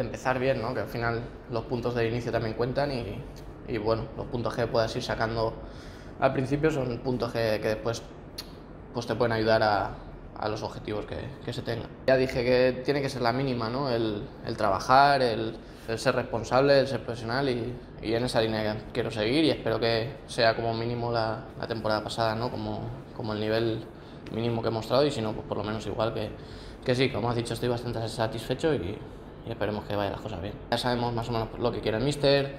empezar bien, ¿no? Que al final los puntos del inicio también cuentan y bueno, los puntos que puedas ir sacando al principio son puntos que después pues te pueden ayudar a los objetivos que se tengan. Ya dije que tiene que ser la mínima, ¿no? El trabajar, el ser responsable, el ser profesional y en esa línea quiero seguir y espero que sea como mínimo la temporada pasada, ¿no? Como el nivel mínimo que he mostrado y si no, pues por lo menos igual que sí, como has dicho, estoy bastante satisfecho y esperemos que vayan las cosas bien. Ya sabemos más o menos lo que quiere el míster,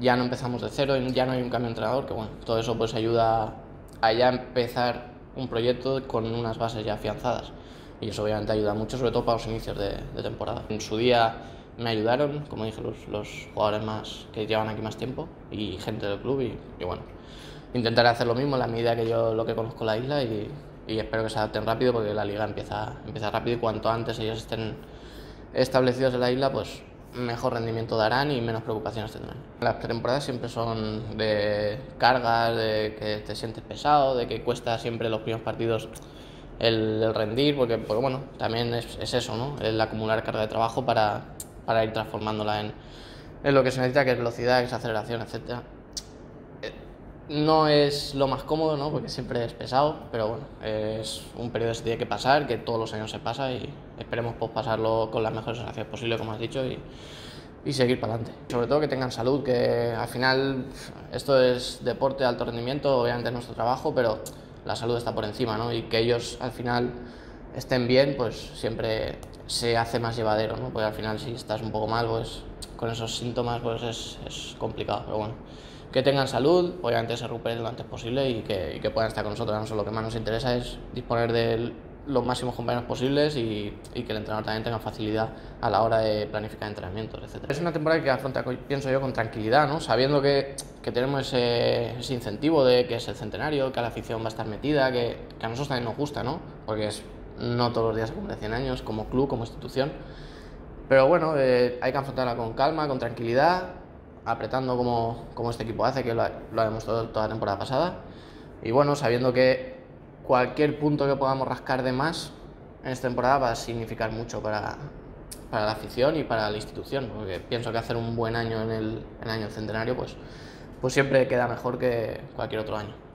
ya no empezamos de cero, ya no hay un cambio de entrenador, que bueno, todo eso pues ayuda a ya empezar un proyecto con unas bases ya afianzadas y eso obviamente ayuda mucho, sobre todo para los inicios de temporada. En su día me ayudaron, como dije, los jugadores más que llevan aquí más tiempo y gente del club y bueno, intentaré hacer lo mismo en la medida que yo lo que conozco la isla y espero que se adapten rápido porque la liga empieza rápido y cuanto antes ellos estén establecidos en la isla, pues mejor rendimiento darán y menos preocupaciones tendrán. Las temporadas siempre son de cargas, de que te sientes pesado, de que cuesta siempre los primeros partidos el rendir, porque bueno, también es eso, ¿no? El acumular carga de trabajo para ir transformándola en lo que se necesita, que es velocidad, que es aceleración, etc. No es lo más cómodo, ¿no? Porque siempre es pesado, pero bueno, es un periodo que se tiene que pasar, que todos los años se pasa y esperemos pues, pasarlo con las mejores sensaciones posibles, como has dicho, y seguir para adelante. Sobre todo que tengan salud, que al final esto es deporte de alto rendimiento, obviamente es nuestro trabajo, pero la salud está por encima, ¿no? Y que ellos al final estén bien, pues siempre se hace más llevadero, ¿no? Porque al final si estás un poco mal, pues con esos síntomas pues es complicado, pero bueno. Que tengan salud, obviamente se recuperen lo antes posible y que puedan estar con nosotros. A nosotros lo que más nos interesa es disponer de los máximos compañeros posibles y que el entrenador también tenga facilidad a la hora de planificar entrenamientos, etc. Es una temporada que afronta, pienso yo, con tranquilidad, ¿no? Sabiendo que tenemos ese incentivo de que es el centenario, que a la afición va a estar metida, que a nosotros también nos gusta, ¿no? Porque no todos los días se cumple 100 años como club, como institución. Pero bueno, hay que afrontarla con calma, con tranquilidad, apretando como este equipo hace, que lo ha demostrado toda la temporada pasada. Y bueno, sabiendo que cualquier punto que podamos rascar de más en esta temporada va a significar mucho para la afición y para la institución, porque pienso que hacer un buen año en el año centenario pues siempre queda mejor que cualquier otro año.